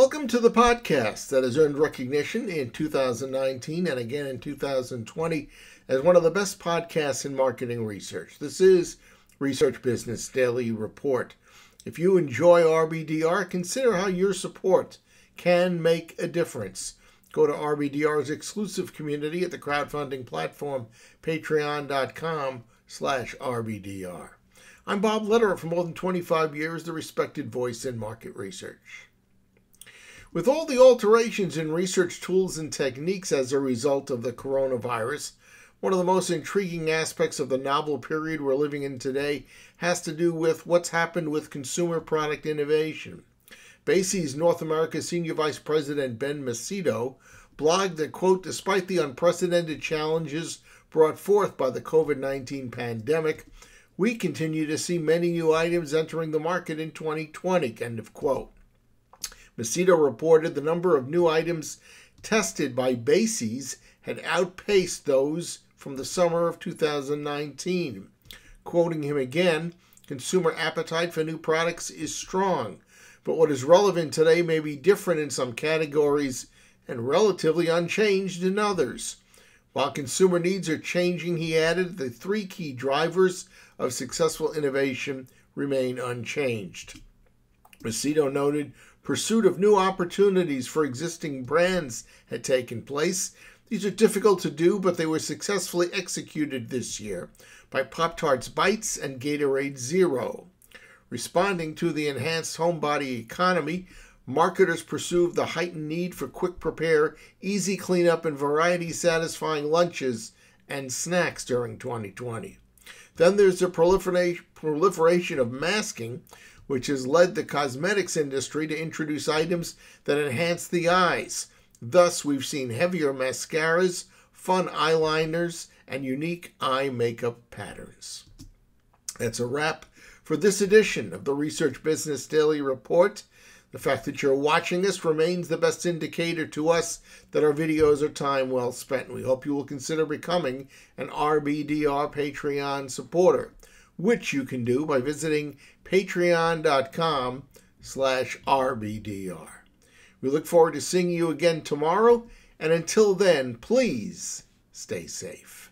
Welcome to the podcast that has earned recognition in 2019 and again in 2020 as one of the best podcasts in marketing research. This is Research Business Daily Report. If you enjoy RBDR, consider how your support can make a difference. Go to RBDR's exclusive community at the crowdfunding platform, patreon.com/RBDR. I'm Bob Lederer, for more than 25 years, the respected voice in market research. With all the alterations in research tools and techniques as a result of the coronavirus, one of the most intriguing aspects of the novel period we're living in today has to do with what's happened with consumer product innovation. BASES North America Senior Vice President Ben Macedo blogged that, quote, despite the unprecedented challenges brought forth by the COVID-19 pandemic, we continue to see many new items entering the market in 2020, end of quote. Macedo reported the number of new items tested by BASES had outpaced those from the summer of 2019. Quoting him again, consumer appetite for new products is strong, but what is relevant today may be different in some categories and relatively unchanged in others. While consumer needs are changing, he added, the three key drivers of successful innovation remain unchanged. Macedo noted pursuit of new opportunities for existing brands had taken place. These are difficult to do, but they were successfully executed this year by Pop-Tarts Bites and Gatorade Zero. Responding to the enhanced homebody economy, marketers pursued the heightened need for quick prepare, easy cleanup, and variety-satisfying lunches and snacks during 2020. Then there's the proliferation of masking, which has led the cosmetics industry to introduce items that enhance the eyes. Thus, we've seen heavier mascaras, fun eyeliners, and unique eye makeup patterns. That's a wrap for this edition of the Research Business Daily Report. The fact that you're watching us remains the best indicator to us that our videos are time well spent. We hope you will consider becoming an RBDR Patreon supporter, which you can do by visiting patreon.com/RBDR. We look forward to seeing you again tomorrow, and until then, please stay safe.